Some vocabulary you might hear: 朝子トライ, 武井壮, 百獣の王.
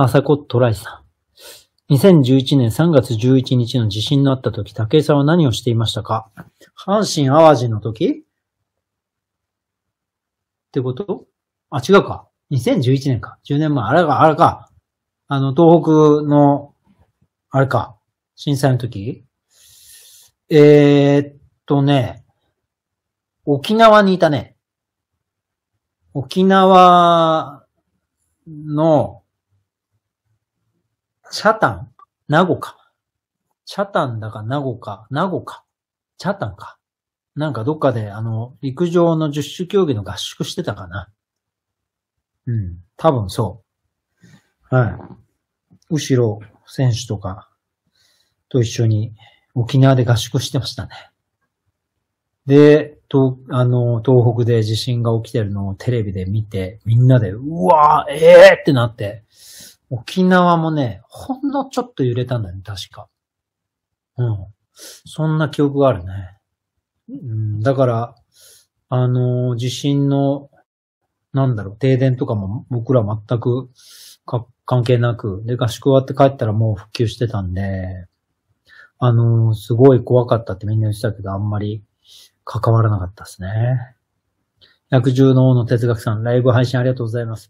朝子トライさん。2011年3月11日の地震のあった時、武井さんは何をしていましたか？阪神淡路の時ってこと？あ、違うか。2011年か。10年前。あれか。東北の、あれか。震災の時？沖縄にいたね。沖縄の、北谷か名護か。なんかどっかで、陸上の十種競技の合宿してたかな。うん。多分そう。はい。後ろ選手とかと一緒に沖縄で合宿してましたね。で、東北で地震が起きてるのをテレビで見て、みんなで、うわー、ってなって、沖縄もね、ほんのちょっと揺れたんだよね、確か。うん。そんな記憶があるね。うん、だから、地震の、停電とかも僕ら全く関係なく、で、合宿終わって帰ったらもう復旧してたんで、すごい怖かったってみんな言ってたけど、あんまり関わらなかったですね。百獣の王の哲学さん、ライブ配信ありがとうございます。